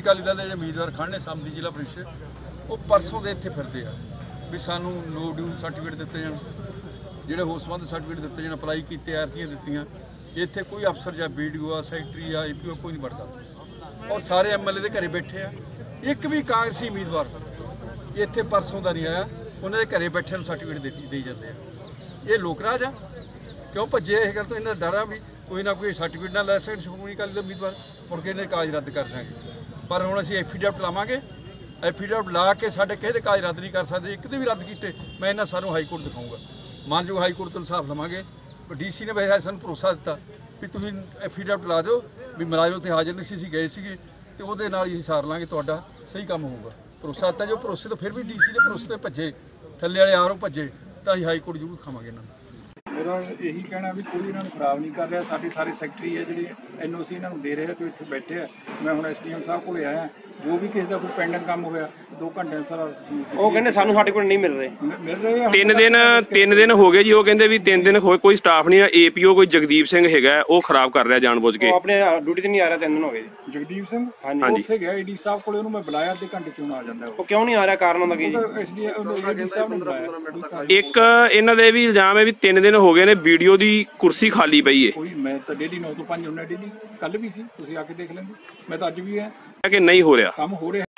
ਸ਼੍ਰੋਮਣੀ ਅਕਾਲੀ ਦਲ ਦੇ ਜਿਹੜੇ ਉਮੀਦਵਾਰ ਖੜ੍ਹੇ ਨੇ ਸਮਿਤੀ ਜ਼ਿਲ੍ਹਾ ਪ੍ਰੀਸ਼ਦ, ਉਹ ਪਰਸੋਂ ਦੇ ਇੱਥੇ ਫਿਰਦੇ ਆ ਵੀ ਸਾਨੂੰ ਨੋ ਡਿਊ ਸਰਟੀਫਿਕੇਟ ਦਿੱਤੇ ਜਾਣ, ਜਿਹੜੇ ਹੋ ਸੰਬੰਧ ਸਰਟੀਫਿਕੇਟ ਦਿੱਤੇ ਜਾਣ, ਅਪਲਾਈ ਕੀਤੇ, ਆਰਤੀਆਂ ਦਿੱਤੀਆਂ। ਇੱਥੇ ਕੋਈ ਅਫਸਰ ਜਾਂ BDO ਆ, ਸੈਕਟਰੀ ਆ, APO ਕੋਈ ਨਹੀਂ ਵੜਦਾ, ਔਰ ਸਾਰੇ MLA ਦੇ ਘਰੇ ਬੈਠੇ ਆ। ਇੱਕ ਵੀ ਕਾਂਗਰਸੀ ਉਮੀਦਵਾਰ ਇੱਥੇ ਪਰਸੋਂ ਦਾ ਨਹੀਂ ਆਇਆ, ਉਹਨਾਂ ਦੇ ਘਰੇ ਬੈਠੇ ਨੂੰ ਸਰਟੀਫਿਕੇਟ ਦੇਈ ਜਾਂਦੇ ਆ। ਇਹ ਲੋਕ ਰਾਜ ਆ, ਕਿਉਂ ਭੱਜੇ ਇਹ ਗੱਲ ਤੋਂ? ਇਹਨਾਂ ਦਾ ਡਰ ਆ ਵੀ ਕੋਈ ਨਾ ਕੋਈ ਸਰਟੀਫਿਕੇਟ ਨਾ ਲੈ ਸਕਣ ਸ਼੍ਰੋਮਣੀ ਅਕਾਲੀ ਦਲ ਉਮੀਦਵਾਰ, ਮੁੜ ਕੇ ਇਹਨੇ ਕਾਜ ਰੱਦ ਕਰ ਦਾਂਗੇ। ਪਰ ਹੁਣ ਅਸੀਂ ਐਫੀਡੈਵਿਟ ਲਾਵਾਂਗੇ, ਐਫੀਡੈਵਿਟ ਲਾ ਕੇ ਸਾਡੇ ਕਿਸੇ ਦੇ ਕਾਜ ਰੱਦ ਨਹੀਂ ਕਰ ਸਕਦੇ। ਇੱਕ ਦੇ ਵੀ ਰੱਦ ਕੀਤੇ ਮੈਂ ਇਹਨਾਂ ਸਾਨੂੰ ਹਾਈ ਕੋਰਟ ਦਿਖਾਊਂਗਾ, ਮਾਨਯੋਗ ਹਾਈ ਕੋਰਟ ਤੋਂ ਇਨਸਾਫ ਲਵਾਂਗੇ। DC ਨੇ ਵੈਸੇ ਸਾਨੂੰ ਭਰੋਸਾ ਦਿੱਤਾ ਵੀ ਤੁਸੀਂ ਐਫੀਡੈਵਿਟ ਲਾ ਦਿਓ ਵੀ ਮੁਲਾਜ਼ਮ ਉੱਥੇ ਹਾਜ਼ਰ ਨਹੀਂ ਸੀ, ਅਸੀਂ ਗਏ ਸੀਗੇ, ਅਤੇ ਉਹਦੇ ਨਾਲ ਹੀ ਸਾਰ ਲਾਂਗੇ, ਤੁਹਾਡਾ ਸਹੀ ਕੰਮ ਹੋਊਗਾ। ਭਰੋਸਾ ਦਿੱਤਾ, ਜੋ ਭਰੋਸੇ ਤੋਂ ਫਿਰ ਵੀ DC ਦੇ ਭਰੋਸੇ 'ਤੇ ਭੱਜੇ, ਥੱਲੇ ਵਾਲੇ ਆਰੋਂ ਭੱਜੇ, ਤਾਂ ਅਸੀਂ ਹਾਈ ਕੋਰਟ ਜ਼ਰੂਰ ਖਾਵਾਂਗੇ ਇਹਨਾਂ ਨੂੰ। ਮੇਰਾ ਇਹੀ ਕਹਿਣਾ ਵੀ ਕੋਈ ਇਹਨਾਂ ਨੂੰ ਖਰਾਬ ਨਹੀਂ ਕਰ ਰਿਹਾ। ਸਾਡੇ ਸਾਰੇ ਸੈਕਟਰੀ ਹੈ ਜਿਹੜੇ NOC ਇਹਨਾਂ ਨੂੰ ਦੇ ਰਹੇ ਆ, ਤੇ ਇੱਥੇ ਬੈਠੇ ਆ। ਮੈਂ ਹੁਣ SDM ਸਾਹਿਬ ਕੋਲ ਆਇਆ, ਜੋ ਵੀ ਕਿਸੇ ਦਾ ਕੋਈ ਪੈਂਡਿੰਗ ਕੰਮ ਹੋਇਆ 2 ਘੰਟੇ ਸਾਰਾ, ਉਹ ਕਹਿੰਦੇ ਸਾਨੂੰ ਸਾਡੇ ਕੋਲ ਨਹੀਂ ਮਿਲ ਰਹੇ। ਤਿੰਨ ਦਿਨ ਹੋ ਗਏ ਜੀ, ਉਹ ਕਹਿੰਦੇ ਵੀ 3 ਦਿਨ ਹੋਏ ਕੋਈ ਸਟਾਫ ਨਹੀਂ ਆ। APO ਕੋਈ ਜਗਦੀਪ ਸਿੰਘ ਹੈਗਾ, ਉਹ ਖਰਾਬ ਕਰ ਰਿਹਾ ਜਾਣਬੁੱਝ ਕੇ, ਆਪਣੇ ਡਿਊਟੀ ਤੇ ਨਹੀਂ ਆ ਰਿਹਾ। 3 ਦਿਨ ਹੋ ਗਏ ਜੀ। ਜਗਦੀਪ ਸਿੰਘ ਉੱਥੇ ਗਿਆ AD ਸਾਹਿਬ ਕੋਲ, ਉਹਨੂੰ ਮੈਂ ਬੁਲਾਇਆ, ਅੱਧੇ ਘੰਟੇ ਕਿਉਂ ਆ ਜਾਂਦਾ, ਉਹ ਕਿਉਂ ਨਹੀਂ ਆ ਰਿਹਾ? ਕਾਰਨ ਹੁੰਦਾ ਕੀ ਜੀ? ਇੱਕ ਇਹਨਾਂ ਦੇ ਵੀ ਇਲਜ਼ਾਮ ਹੈ ਵੀ 3 ਦਿਨ ਹੋ ਗਏ ਨੇ BDO ਦੀ ਕੁਰਸੀ ਖਾਲੀ ਪਈ ਹੈ। ਮੈਂ ਤਾਂ ਡੇਲੀ 9 ਤੋਂ 5 ਹੁੰਦਾ ਡੇਲੀ, ਕੱਲ ਵੀ ਸੀ, ਤੁਸੀਂ ਆ ਕੇ ਦੇਖ ਲੈਂਦੇ, ਮੈਂ ਤਾਂ ਅੱਜ ਵੀ ਹੈ ਕਿ ਨਹੀਂ ਹੋ ਰਿਹਾ ਕੰਮ ਹੋ ਰਿਹਾ।